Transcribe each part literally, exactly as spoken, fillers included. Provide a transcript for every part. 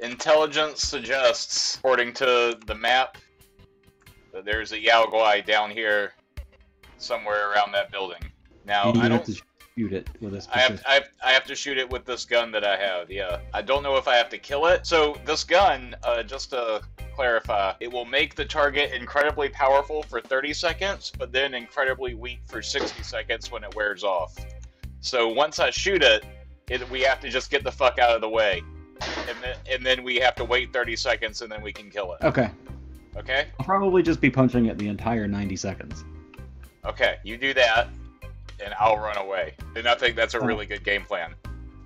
Intelligence suggests, according to the map, that there's a Yao Guai down here somewhere around that building. Now, I don't... shoot it with this I have, I, have, I have to shoot it with this gun that I have, yeah. I don't know if I have to kill it. So this gun, uh, just to clarify, it will make the target incredibly powerful for thirty seconds, but then incredibly weak for sixty seconds when it wears off. So once I shoot it, it we have to just get the fuck out of the way. And then, and then we have to wait thirty seconds and then we can kill it. Okay. Okay? I'll probably just be punching it the entire ninety seconds. Okay, you do that. And I'll run away. And I think that's a really good game plan.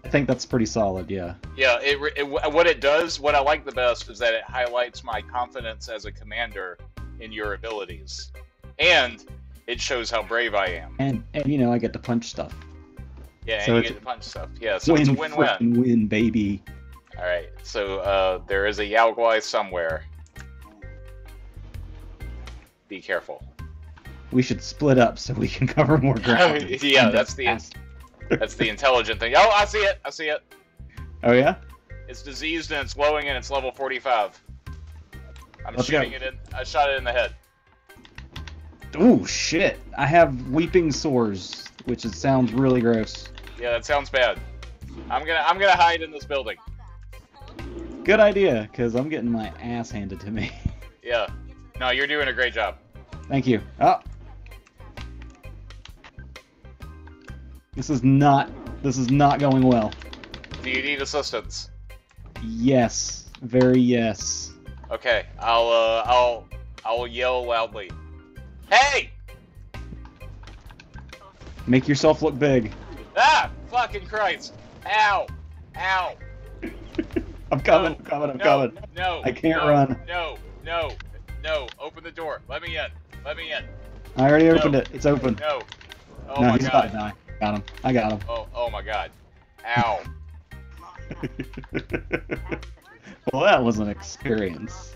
I think that's pretty solid, yeah. Yeah, it, it, what it does, what I like the best is that it highlights my confidence as a commander in your abilities. And it shows how brave I am. And, and you know, I get to punch stuff. Yeah, so and you get to punch stuff. Yeah, so win, it's a win-win. Win-win, baby. Alright, so uh, there is a Yao Guai somewhere. Be careful. We should split up so we can cover more ground. Yeah, that's the that's the intelligent thing. Oh, I see it. I see it. Oh yeah. It's diseased and it's glowing and it's level forty-five. I'm Let's shooting go. it in. I shot it in the head. Ooh, shit! I have weeping sores, which it sounds really gross. Yeah, that sounds bad. I'm gonna I'm gonna hide in this building. Good idea, cause I'm getting my ass handed to me. Yeah. No, you're doing a great job. Thank you. Oh. This is not, this is not going well. Do you need assistance? Yes, very yes. Okay, I'll, uh, I'll, I'll yell loudly. Hey! Make yourself look big. Ah, fucking Christ. Ow, ow. I'm coming, no, I'm coming, I'm no, coming. No, I can't no, run. No, no, no, open the door. Let me in, let me in. I already no. opened it, it's open. No, oh no, my he's God. About to die. Got him. I got him. Oh, oh my God. Ow. Well, that was an experience.